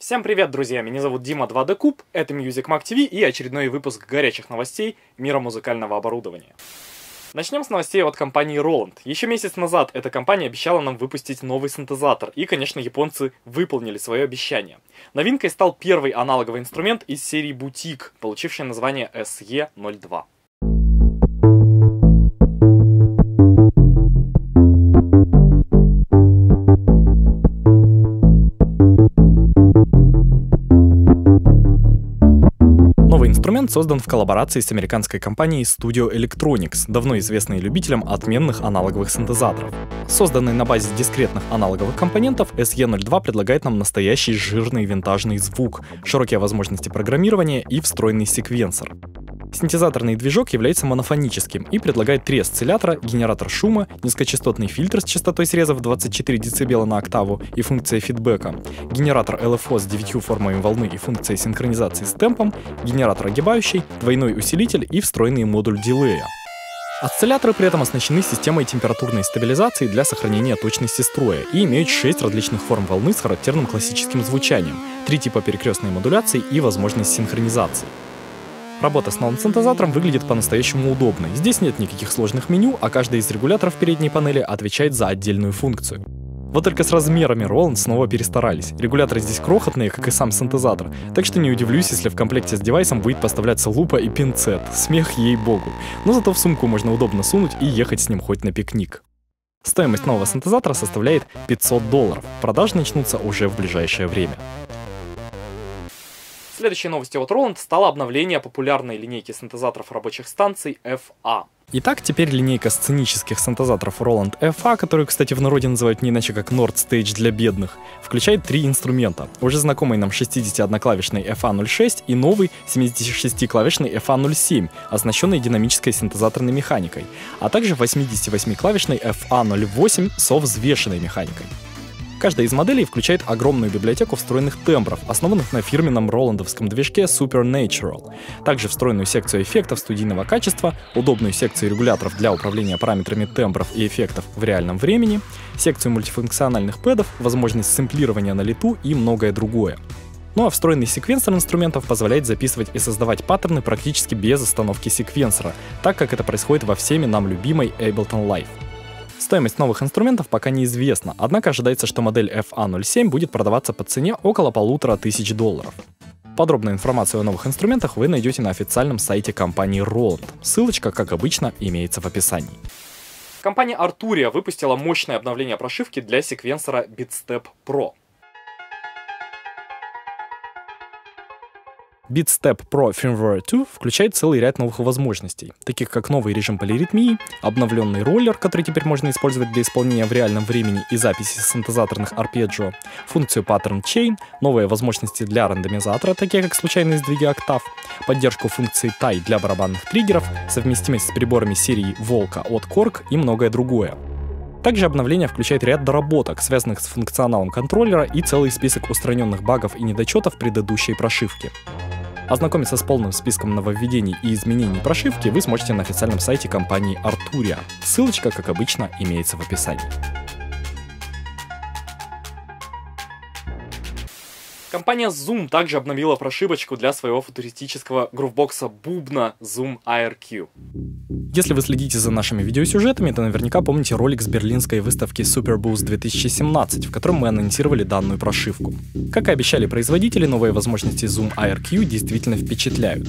Всем привет, друзья! Меня зовут Дима 2D Куб, это MusicMagTV и очередной выпуск горячих новостей мира музыкального оборудования. Начнем с новостей от компании Roland. Еще месяц назад эта компания обещала нам выпустить новый синтезатор, и, конечно, японцы выполнили свое обещание. Новинкой стал первый аналоговый инструмент из серии Boutique, получивший название SE-02. Инструмент создан в коллаборации с американской компанией Studio Electronics, давно известной любителям отменных аналоговых синтезаторов. Созданный на базе дискретных аналоговых компонентов, SE-02 предлагает нам настоящий жирный винтажный звук, широкие возможности программирования и встроенный секвенсор. Синтезаторный движок является монофоническим и предлагает три осциллятора, генератор шума, низкочастотный фильтр с частотой срезов 24 дБ на октаву и функция фидбэка, генератор LFO с 9 формами волны и функцией синхронизации с темпом, генератор огибающий, двойной усилитель и встроенный модуль дилея. Осцилляторы при этом оснащены системой температурной стабилизации для сохранения точности строя и имеют 6 различных форм волны с характерным классическим звучанием, 3 типа перекрестной модуляции и возможность синхронизации. Работа с новым синтезатором выглядит по-настоящему удобной. Здесь нет никаких сложных меню, а каждый из регуляторов передней панели отвечает за отдельную функцию. Вот только с размерами Roland снова перестарались. Регуляторы здесь крохотные, как и сам синтезатор, так что не удивлюсь, если в комплекте с девайсом будет поставляться лупа и пинцет. Смех ей-богу. Но зато в сумку можно удобно сунуть и ехать с ним хоть на пикник. Стоимость нового синтезатора составляет $500. Продажи начнутся уже в ближайшее время. Следующей новостью от Roland стало обновление популярной линейки синтезаторов рабочих станций FA. Итак, теперь линейка сценических синтезаторов Roland FA, которую, кстати, в народе называют не иначе как Nord Stage для бедных, включает три инструмента. Уже знакомый нам 61-клавишный FA-06 и новый 76-клавишный FA-07, оснащенный динамической синтезаторной механикой, а также 88-клавишный FA-08 со взвешенной механикой. Каждая из моделей включает огромную библиотеку встроенных тембров, основанных на фирменном роландовском движке Supernatural, также встроенную секцию эффектов студийного качества, удобную секцию регуляторов для управления параметрами тембров и эффектов в реальном времени, секцию мультифункциональных пэдов, возможность сэмплирования на лету и многое другое. Ну а встроенный секвенсор инструментов позволяет записывать и создавать паттерны практически без остановки секвенсора, так как это происходит во всеми нам любимой Ableton Live. Стоимость новых инструментов пока неизвестна, однако ожидается, что модель FA-07 будет продаваться по цене около $1500. Подробную информацию о новых инструментах вы найдете на официальном сайте компании Roland. Ссылочка, как обычно, имеется в описании. Компания Arturia выпустила мощное обновление прошивки для секвенсора BeatStep Pro. BeatStep Pro Firmware 2 включает целый ряд новых возможностей, таких как новый режим полиритмии, обновленный роллер, который теперь можно использовать для исполнения в реальном времени и записи синтезаторных арпеджио, функцию Pattern Chain, новые возможности для рандомизатора, такие как случайные сдвиги октав, поддержку функции TIE для барабанных триггеров, совместимость с приборами серии Volca от Korg и многое другое. Также обновление включает ряд доработок, связанных с функционалом контроллера, и целый список устраненных багов и недочетов предыдущей прошивки. Ознакомиться с полным списком нововведений и изменений прошивки вы сможете на официальном сайте компании Arturia. Ссылочка, как обычно, имеется в описании. Компания Zoom также обновила прошивочку для своего футуристического грувбокса бубна Zoom ARQ. Если вы следите за нашими видеосюжетами, то наверняка помните ролик с берлинской выставки Superbooth 2017, в котором мы анонсировали данную прошивку. Как и обещали производители, новые возможности Zoom ARQ действительно впечатляют.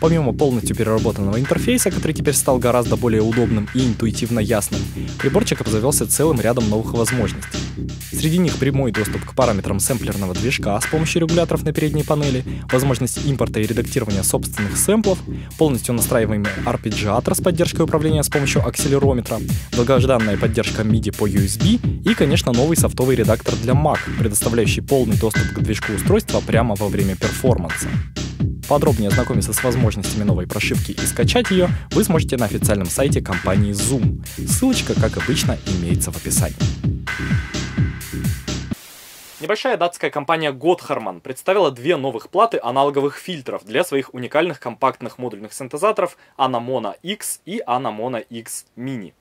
Помимо полностью переработанного интерфейса, который теперь стал гораздо более удобным и интуитивно ясным, приборчик обзавелся целым рядом новых возможностей. Среди них прямой доступ к параметрам сэмплерного движка с помощью регуляторов на передней панели, возможность импорта и редактирования собственных сэмплов, полностью настраиваемый арпеджиатор с поддержкой управления с помощью акселерометра, долгожданная поддержка MIDI по USB и, конечно, новый софтовый редактор для Mac, предоставляющий полный доступ к движку устройства прямо во время перформанса. Подробнее ознакомиться с возможностями новой прошивки и скачать ее вы сможете на официальном сайте компании Zoom. Ссылочка, как обычно, имеется в описании. Небольшая датская компания Gotharman представила две новых платы аналоговых фильтров для своих уникальных компактных модульных синтезаторов anAmoNo X и anAmoNo X Mini.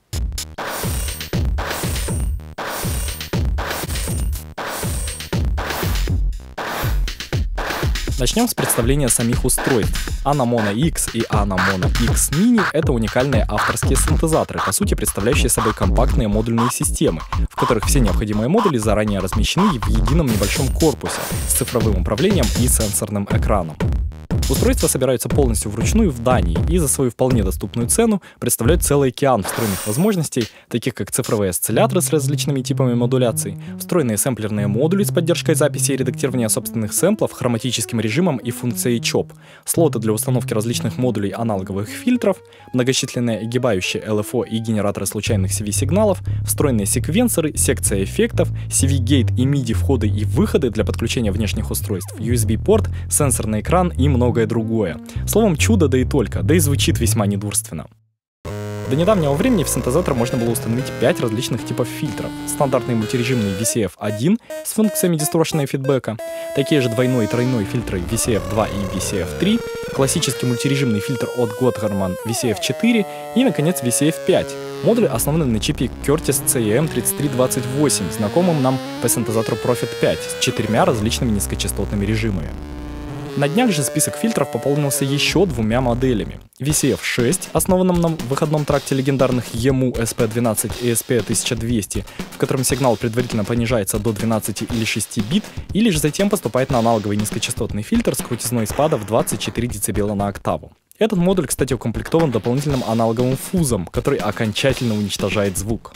Начнем с представления самих устройств. anAmoNo X и anAmoNo X Mini — это уникальные авторские синтезаторы, по сути представляющие собой компактные модульные системы, в которых все необходимые модули заранее размещены в едином небольшом корпусе с цифровым управлением и сенсорным экраном. Устройства собираются полностью вручную в Дании и за свою вполне доступную цену представляют целый океан встроенных возможностей, таких как цифровые осцилляторы с различными типами модуляций, встроенные сэмплерные модули с поддержкой записи и редактирования собственных сэмплов, хроматическим режимом и функцией ЧОП, слоты для установки различных модулей аналоговых фильтров, многочисленные огибающие LFO и генераторы случайных CV-сигналов, встроенные секвенсоры, секция эффектов, CV-гейт и MIDI-входы и выходы для подключения внешних устройств, USB-порт, сенсорный экран и много другое. Словом, чудо, да и только, да и звучит весьма недурственно. До недавнего времени в синтезатор можно было установить 5 различных типов фильтров. Стандартный мультирежимный VCF-1 с функциями дисторшена и фидбэка, такие же двойной и тройной фильтры VCF-2 и VCF-3, классический мультирежимный фильтр от Gotharman VCF-4 и, наконец, VCF-5. Модуль основан на чипе Curtis CEM3328, знакомым нам по синтезатору Prophet 5 с 4 различными низкочастотными режимами. На днях же список фильтров пополнился еще 2 моделями. VCF-6, основанном на выходном тракте легендарных EMU SP12 и SP1200, в котором сигнал предварительно понижается до 12 или 6 бит, и лишь затем поступает на аналоговый низкочастотный фильтр с крутизной спада в 24 дБ на октаву. Этот модуль, кстати, укомплектован дополнительным аналоговым фузом, который окончательно уничтожает звук.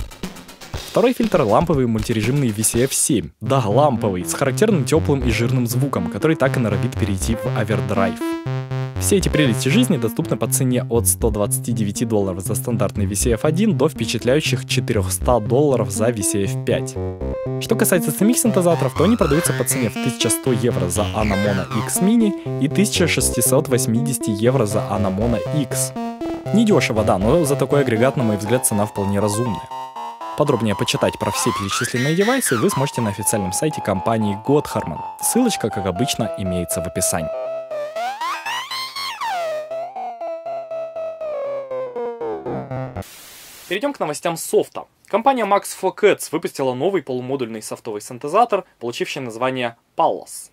Второй фильтр — ламповый мультирежимный VCF-7. Да, ламповый, с характерным теплым и жирным звуком, который так и норовит перейти в овердрайв. Все эти прелести жизни доступны по цене от $129 за стандартный VCF-1 до впечатляющих $400 за VCF-5. Что касается самих синтезаторов, то они продаются по цене в €1100 за anAmoNo X Mini и €1680 за anAmoNo X. Недешево, да, но за такой агрегат, на мой взгляд, цена вполне разумная. Подробнее почитать про все перечисленные девайсы вы сможете на официальном сайте компании Gotharman. Ссылочка, как обычно, имеется в описании. Перейдем к новостям софта. Компания Max for Cats выпустила новый полумодульный софтовый синтезатор, получивший название Pallas.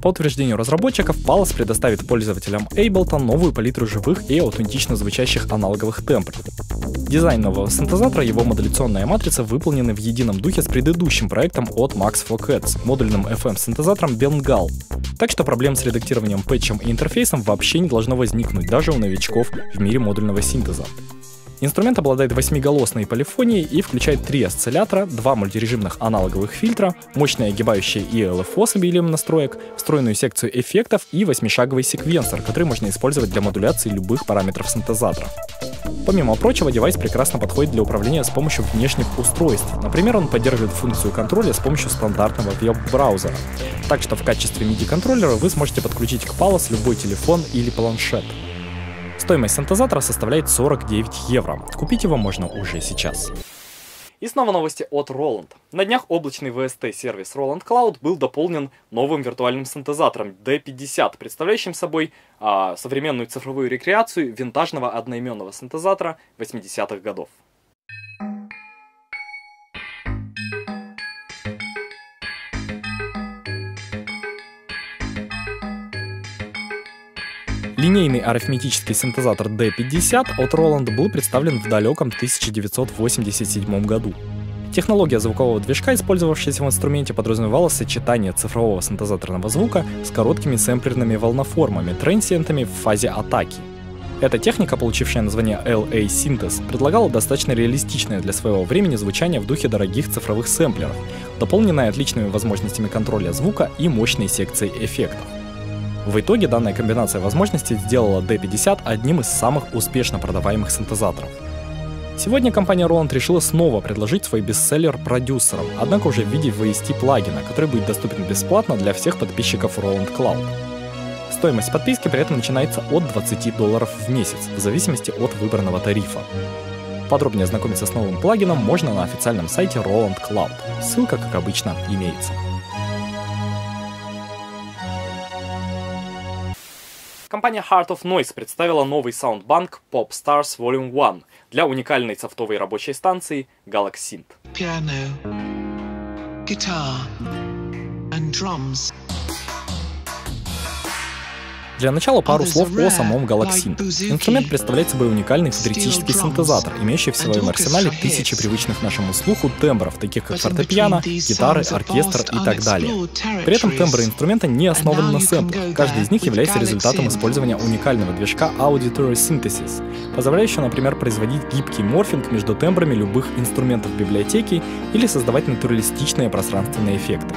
По утверждению разработчиков, Pallas предоставит пользователям Ableton новую палитру живых и аутентично звучащих аналоговых тембров. Дизайн нового синтезатора и его модуляционная матрица выполнены в едином духе с предыдущим проектом от Max for Cats, модульным FM-синтезатором Bengal. Так что проблем с редактированием, пэтчем и интерфейсом вообще не должно возникнуть даже у новичков в мире модульного синтеза. Инструмент обладает 8-голосной полифонией и включает 3 осциллятора, 2 мультирежимных аналоговых фильтра, мощное огибающее и LFO с обилием настроек, встроенную секцию эффектов и 8-шаговый секвенсор, который можно использовать для модуляции любых параметров синтезатора. Помимо прочего, девайс прекрасно подходит для управления с помощью внешних устройств. Например, он поддерживает функцию контроля с помощью стандартного веб-браузера. Так что в качестве MIDI-контроллера вы сможете подключить к Pallas любой телефон или планшет. Стоимость синтезатора составляет €49. Купить его можно уже сейчас. И снова новости от Roland. На днях облачный VST-сервис Roland Cloud был дополнен новым виртуальным синтезатором D50, представляющим собой современную цифровую рекреацию винтажного одноименного синтезатора 80-х годов. Линейный арифметический синтезатор D50 от Roland был представлен в далеком 1987 году. Технология звукового движка, использовавшаяся в инструменте, подразумевала сочетание цифрового синтезаторного звука с короткими сэмплерными волноформами, трансиентами в фазе атаки. Эта техника, получившая название LA-синтез, предлагала достаточно реалистичное для своего времени звучание в духе дорогих цифровых сэмплеров, дополненное отличными возможностями контроля звука и мощной секцией эффектов. В итоге данная комбинация возможностей сделала D50 одним из самых успешно продаваемых синтезаторов. Сегодня компания Roland решила снова предложить свой бестселлер продюсерам, однако уже в виде VST-плагина, который будет доступен бесплатно для всех подписчиков Roland Cloud. Стоимость подписки при этом начинается от $20 в месяц, в зависимости от выбранного тарифа. Подробнее ознакомиться с новым плагином можно на официальном сайте Roland Cloud. Ссылка, как обычно, имеется. Компания Heart of Noise представила новый саундбанк PopStars Volume 1 для уникальной софтовой рабочей станции GalaXynth. Piano, guitar, Для начала пару слов о самом GalaXynth. Инструмент представляет собой уникальный синтетический синтезатор, имеющий в своем арсенале тысячи привычных нашему слуху тембров, таких как фортепиано, гитары, оркестр и так далее. При этом тембры инструмента не основаны на сэмплах. Каждый из них является результатом использования уникального движка Auditory Synthesis, позволяющего, например, производить гибкий морфинг между тембрами любых инструментов библиотеки или создавать натуралистичные пространственные эффекты.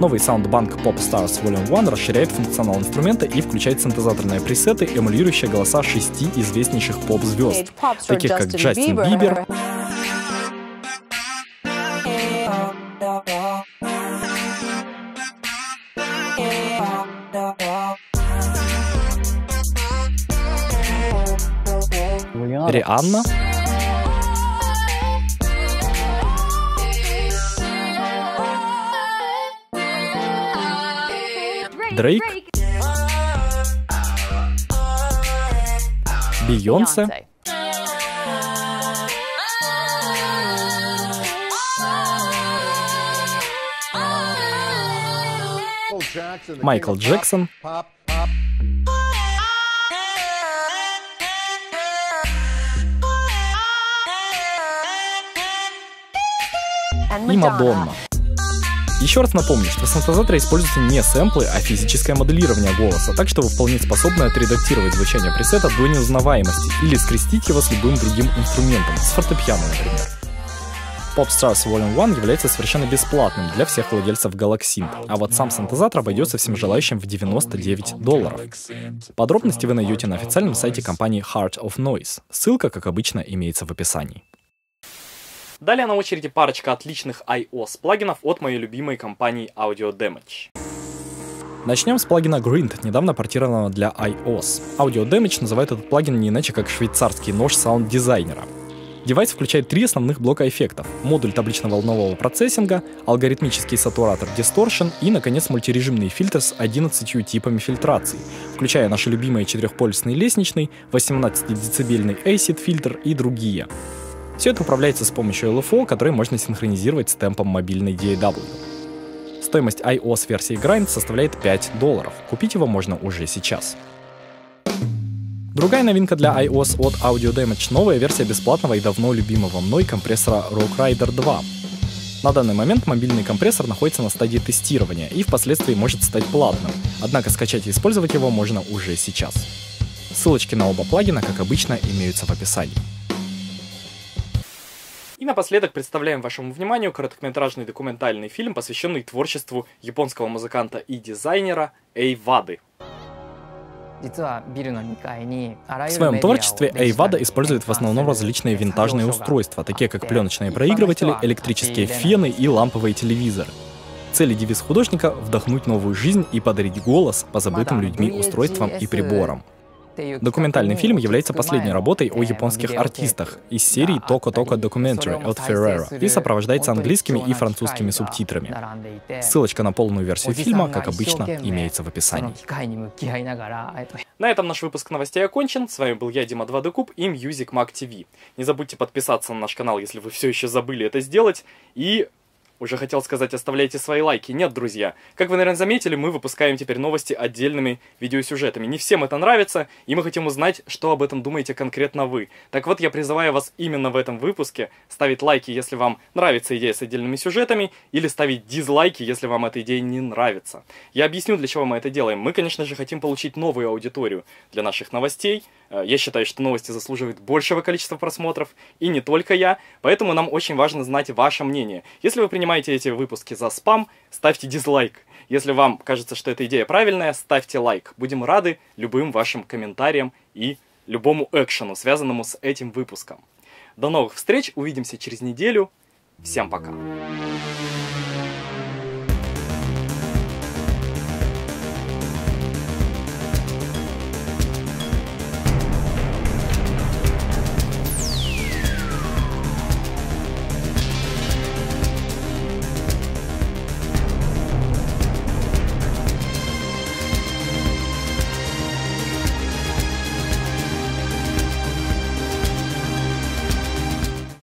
Новый саундбанк PopStars Volume 1 расширяет функционал инструмента и включает синтезаторные пресеты, эмулирующие голоса 6 известнейших поп-звезд, таких как Джастин Бибер, Рианна, Дрейк, Бейонсе, Майкл Джексон, и Мадонна. Еще раз напомню, что в синтезаторе используются не сэмплы, а физическое моделирование голоса, так что вы вполне способны отредактировать звучание пресета до неузнаваемости или скрестить его с любым другим инструментом, с фортепиано, например. PopStars Volume 1 является совершенно бесплатным для всех владельцев GalaXynth, а вот сам синтезатор обойдется всем желающим в $99. Подробности вы найдете на официальном сайте компании Heart of Noise. Ссылка, как обычно, имеется в описании. Далее на очереди парочка отличных iOS плагинов от моей любимой компании Audio Damage. Начнем с плагина Grind, недавно портированного для iOS. Audio Damage называет этот плагин не иначе как швейцарский нож саунд-дизайнера. Девайс включает 3 основных блока эффектов: модуль таблично-волнового процессинга, алгоритмический сатуратор Distortion и, наконец, мультирежимный фильтр с 11 типами фильтрации, включая наши любимые 4-полюсный лестничный, 18-децибельный ACID-фильтр и другие. Все это управляется с помощью LFO, который можно синхронизировать с темпом мобильной DAW. Стоимость iOS версии Grind составляет $5. Купить его можно уже сейчас. Другая новинка для iOS от Audio Damage — новая версия бесплатного и давно любимого мной компрессора Rock Rider 2. На данный момент мобильный компрессор находится на стадии тестирования и впоследствии может стать платным, однако скачать и использовать его можно уже сейчас. Ссылочки на оба плагина, как обычно, имеются в описании. И напоследок представляем вашему вниманию короткометражный документальный фильм, посвященный творчеству японского музыканта и дизайнера Эйвады. В своем творчестве Эйвада использует в основном различные винтажные устройства, такие как пленочные проигрыватели, электрические фены и ламповые телевизоры. Цель и девиз художника — вдохнуть новую жизнь и подарить голос по забытым людьми устройствам и приборам. Документальный фильм является последней работой о японских артистах из серии Токо-Токо Documentary от Ferrera и сопровождается английскими и французскими субтитрами. Ссылочка на полную версию фильма, как обычно, имеется в описании. На этом наш выпуск новостей окончен. С вами был я, Дима 2D-Куб, и MusicMagTV. Не забудьте подписаться на наш канал, если вы все еще забыли это сделать, и... Уже хотел сказать, оставляйте свои лайки. Нет, друзья. Как вы, наверное, заметили, мы выпускаем теперь новости отдельными видеосюжетами. Не всем это нравится, и мы хотим узнать, что об этом думаете конкретно вы. Так вот, я призываю вас именно в этом выпуске ставить лайки, если вам нравится идея с отдельными сюжетами, или ставить дизлайки, если вам эта идея не нравится. Я объясню, для чего мы это делаем. Мы, конечно же, хотим получить новую аудиторию для наших новостей. Я считаю, что новости заслуживают большего количества просмотров, и не только я, поэтому нам очень важно знать ваше мнение. Если вы принимаете эти выпуски за спам, ставьте дизлайк. Если вам кажется, что эта идея правильная, ставьте лайк. Будем рады любым вашим комментариям и любому экшену, связанному с этим выпуском. До новых встреч, увидимся через неделю. Всем пока!